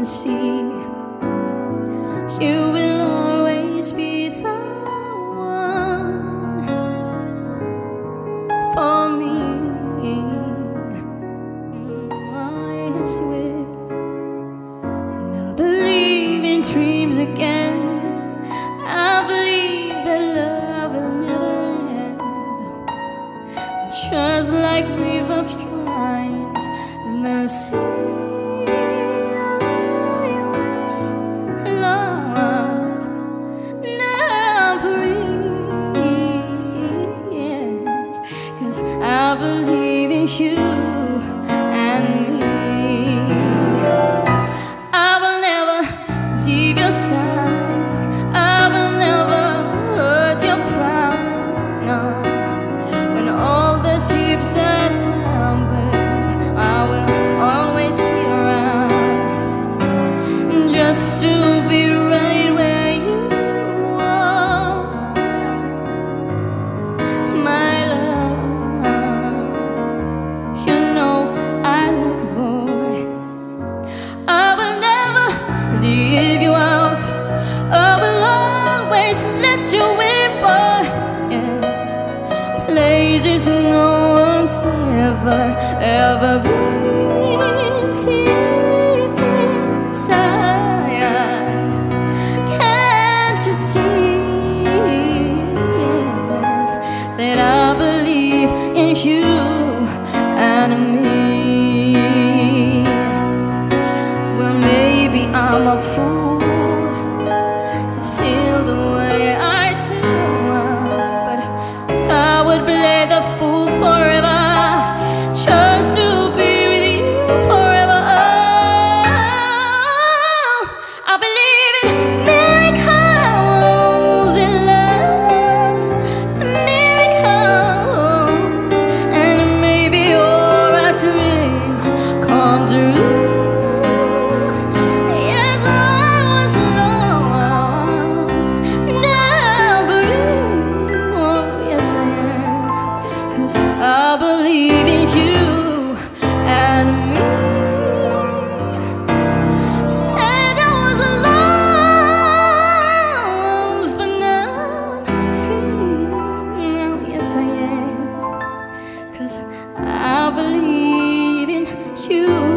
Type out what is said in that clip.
can see. You will always be the one for me. I swear, and I believe in dreams again. I believe that love will never end, and just like river finds the sea. I believe in you and me. I will never leave your side. I will never hurt your pride. No, when all the chips are down, babe, I will always be around just to be right where you are, my. Let you in, boy. Yes. Places no one's ever, ever been deep inside. Can't you see that I believe in you and me? Well, maybe I'm a fool to feel the way I do, but I would play the fool forever, just to be with you forever. Oh, I believe in miracles and love, miracles, and maybe you're a dream come true. I believe in you and me. Said I was lost, but now I'm free. Now, yes, I am, 'cause I believe in you.